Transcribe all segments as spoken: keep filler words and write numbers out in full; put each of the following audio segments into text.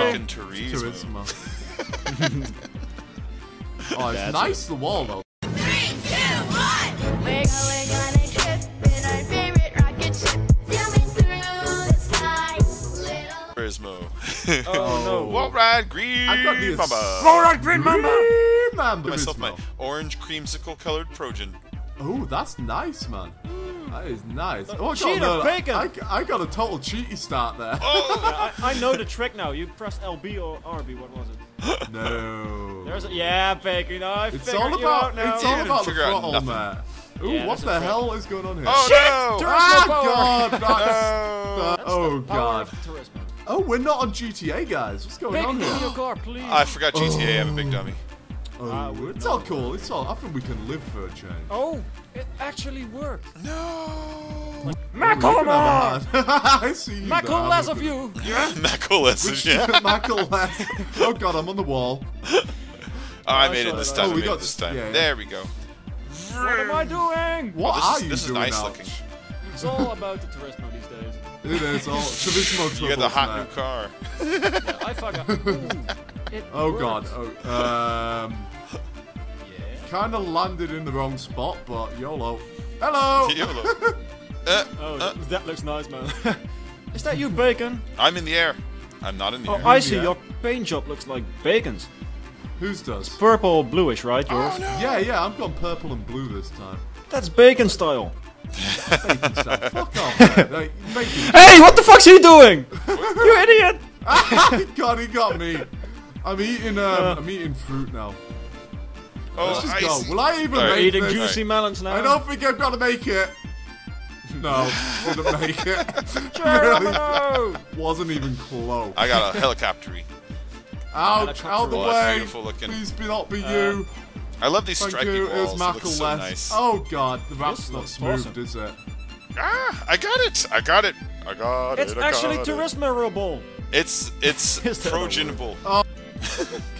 Fucking Turismo. Turismo. Oh, it's That's nice, it. The wall, though. Three, two, one! We're going on a trip in our favorite rocket ship, zooming through the sky, little... Turismo. Oh, no. Wall ride, Green Mamba. Wall ride, Green Mamba! Mamba. Myself my orange creamsicle-colored Progen. Oh, that's nice, man. That is nice. Uh, oh, cheater, no, bacon! I, I got a total cheaty start there. Oh. Yeah, I, I know the trick now. You pressed L B or R B. What was it? No. There's a, yeah, bacon. I it's figured all about, you out now. It's all you about the throttle, man. Ooh, yeah, what the hell thing. is going on here? Oh, shit! No. Ah, God! That's, no. that's oh, God. Oh, we're not on G T A, guys. What's going bacon on here? Bacon, in your car, please. I forgot G T A. Oh. I'm a big dummy. Oh, it's all cool. It's all. I think we can live for a change. Oh, it actually worked. No. Macklemore. I see you. Mackle less of you. Yeah. Mackle less of you. Mackle less. Oh God, I'm on the wall. Oh, I made it this time. Oh, we got this time. There we go. What am I doing? What are you doing? This is nice looking. It's all about the Turismo these days. It is all Turismo. You got the hot new car. I fuck up. It oh worked. God! Oh, um, yeah. Kind of landed in the wrong spot, but YOLO. Hello. YOLO. Uh, oh, uh. that looks nice, man. Is that you, Bacon? I'm in the air. I'm not in the oh, air. Oh, I see. Your paint job looks like Bacon's. Whose does? It's purple, bluish, right? Yours? Oh, no. Yeah, yeah. I've gone purple and blue this time. That's Bacon style. Bacon style. Fuck off, man. Like, hey, what the fuck's he doing? You idiot! God, he got me. I'm eating. Um, uh, I'm eating fruit now. Oh, let's just go. Will I even Sorry, make eating this? juicy melons now. I don't think I've got to make it. No, didn't make it. Really wasn't even close. I got a helicoptery. Ouch! Out the way! Please be not be uh, you. I love these Thank striking you. walls. It looks so nice. Oh God, the rap's not smooth, awesome. is it? Ah! I got it! I got it! I got it's it! It's actually Turismo-able. It's it's Progenable. Oh.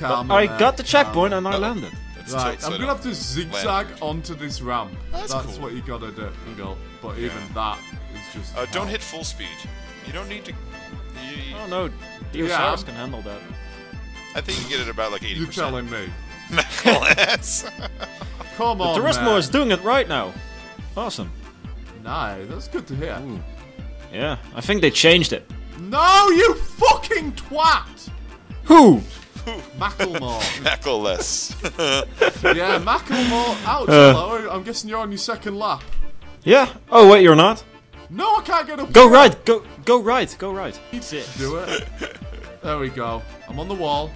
I out. got the checkpoint and I landed. Right, I'm gonna have to zigzag land. onto this ramp. That's, That's cool. what you gotta do. Go. But even yeah. that is just. Uh, don't hit full speed. You don't need to. You, oh no, the Osiris yeah. can handle that. I think you get it about like eighty percent. You're telling me. Come on. The Turismo man. is doing it right now. Awesome. Nice. That's good to hear. Ooh. Yeah, I think they changed it. No, you fucking twat! Who? Macklemore. Mackleless. Yeah, Macklemore. Ouch, uh, I'm guessing you're on your second lap. Yeah. Oh wait, you're not. No, I can't get up. Go right. right. Go. Go right. Go right. That's it. Do it. There we go. I'm on the wall.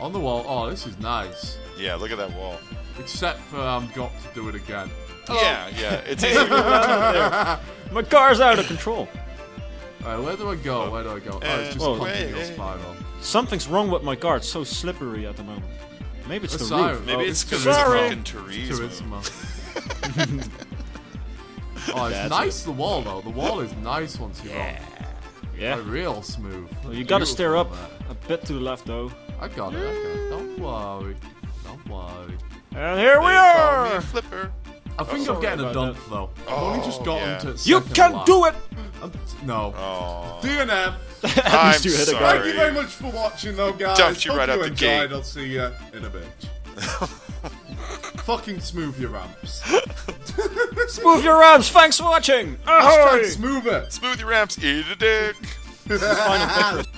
On the wall. Oh, this is nice. Yeah, look at that wall. Except for I'm um, got to do it again. Oh. Yeah, yeah. It's easy. My car's out of control. Alright, where do I go? Where do I go? Oh, it's just oh, hey, hey. spiral. Something's wrong with my car. It's so slippery at the moment. Maybe it's the roof. Maybe oh, it's because it's fucking Turismo. Turismo. Oh, it's That's nice, it. the wall, though. The wall is nice once you're yeah. on. Yeah. Like, real smooth. Well, you gotta steer up there. a bit to the left, though. I got it, I got it. Don't worry. Don't worry. And here they we are! Call me a flipper. I think oh, I'm getting a dump, that. though. I've oh, only just gotten yeah. to second You can lap. do it! No. Oh. D N F. I'm sorry. Thank you very much for watching, though, guys. Dumped you Hope right you out the gate. I'll see you in a bit. Fucking smooth your ramps. Smooth your ramps. Thanks for watching. Ahoy. Smooth it. Smooth your ramps. Eat a dick.